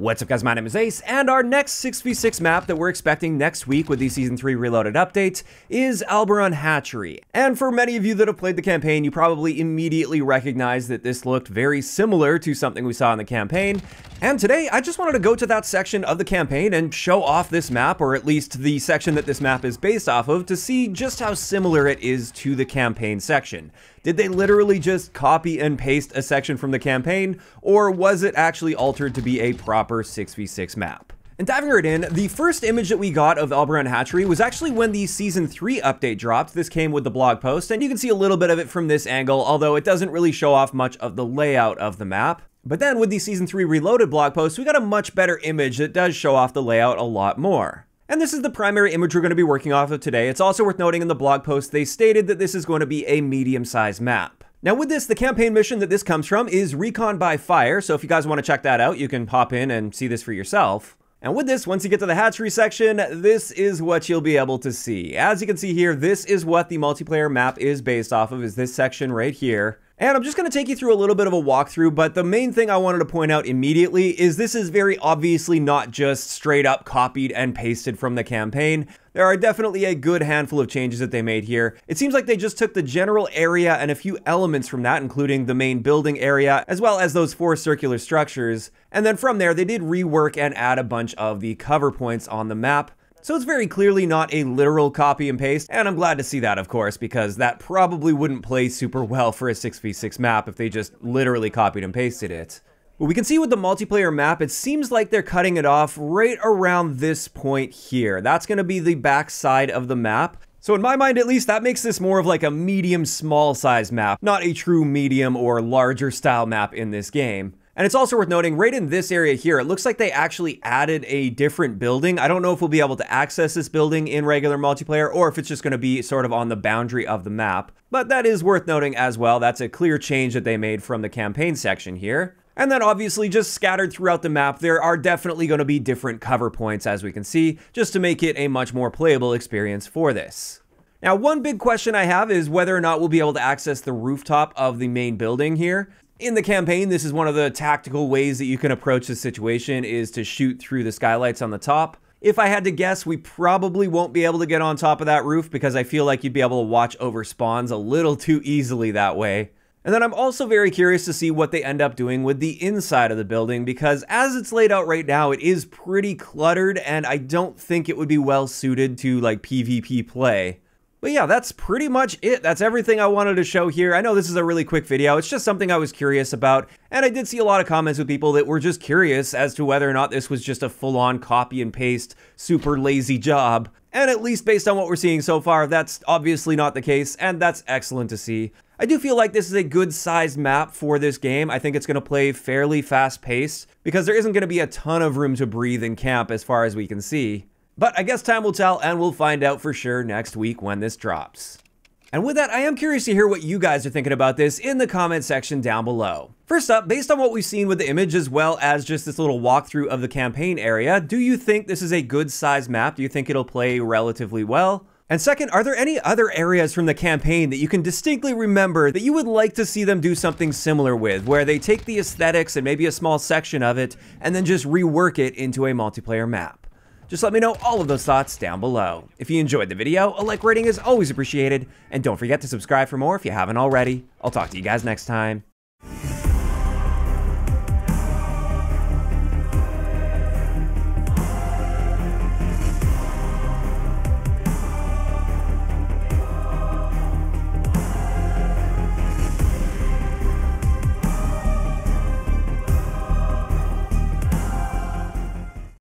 What's up guys, my name is Ace, and our next 6v6 map that we're expecting next week with the Season 3 Reloaded update is Alboran Hatchery. And for many of you that have played the campaign, you probably immediately recognize that this looked very similar to something we saw in the campaign. And today, I just wanted to go to that section of the campaign and show off this map, or at least the section that this map is based off of, to see just how similar it is to the campaign section. Did they literally just copy and paste a section from the campaign, or was it actually altered to be a proper 6v6 map? And diving right in, the first image that we got of Alboran Hatchery was actually when the Season 3 update dropped. This came with the blog post, and you can see a little bit of it from this angle, although it doesn't really show off much of the layout of the map. But then with the Season 3 Reloaded blog post, we got a much better image that does show off the layout a lot more. And this is the primary image we're going to be working off of today. It's also worth noting in the blog post, they stated that this is going to be a medium-sized map. Now with this, the campaign mission that this comes from is Recon by Fire, so if you guys want to check that out, you can hop in and see this for yourself. And with this, once you get to the hatchery section, this is what you'll be able to see. As you can see here, this is what the multiplayer map is based off of, is this section right here. And I'm just going to take you through a little bit of a walkthrough, but the main thing I wanted to point out immediately is this is very obviously not just straight up copied and pasted from the campaign. There are definitely a good handful of changes that they made here. It seems like they just took the general area and a few elements from that, including the main building area, as well as those four circular structures. And then from there, they did rework and add a bunch of the cover points on the map. So it's very clearly not a literal copy and paste, and I'm glad to see that, of course, because that probably wouldn't play super well for a 6v6 map if they just literally copied and pasted it. But we can see with the multiplayer map, it seems like they're cutting it off right around this point here. That's going to be the back side of the map. So in my mind, at least, that makes this more of like a medium-small size map, not a true medium or larger style map in this game. And it's also worth noting, right in this area here, it looks like they actually added a different building. I don't know if we'll be able to access this building in regular multiplayer or if it's just going to be sort of on the boundary of the map. But that is worth noting as well. That's a clear change that they made from the campaign section here. And then obviously just scattered throughout the map, there are definitely going to be different cover points, as we can see, just to make it a much more playable experience for this. Now, one big question I have is whether or not we'll be able to access the rooftop of the main building here. In the campaign, this is one of the tactical ways that you can approach this situation, is to shoot through the skylights on the top. If I had to guess, we probably won't be able to get on top of that roof because I feel like you'd be able to watch over spawns a little too easily that way. And then I'm also very curious to see what they end up doing with the inside of the building, because as it's laid out right now, it is pretty cluttered and I don't think it would be well suited to like PvP play. But yeah, that's pretty much it. That's everything I wanted to show here. I know this is a really quick video. It's just something I was curious about. And I did see a lot of comments with people that were just curious as to whether or not this was just a full-on copy and paste, super lazy job. And at least based on what we're seeing so far, that's obviously not the case. And that's excellent to see. I do feel like this is a good sized map for this game. I think it's going to play fairly fast paced because there isn't going to be a ton of room to breathe in camp as far as we can see. But I guess time will tell, and we'll find out for sure next week when this drops. And with that, I am curious to hear what you guys are thinking about this in the comment section down below. First up, based on what we've seen with the image as well as just this little walkthrough of the campaign area, do you think this is a good size map? Do you think it'll play relatively well? And second, are there any other areas from the campaign that you can distinctly remember that you would like to see them do something similar with, where they take the aesthetics and maybe a small section of it, and then just rework it into a multiplayer map? Just let me know all of those thoughts down below. If you enjoyed the video, a like rating is always appreciated, and don't forget to subscribe for more if you haven't already. I'll talk to you guys next time.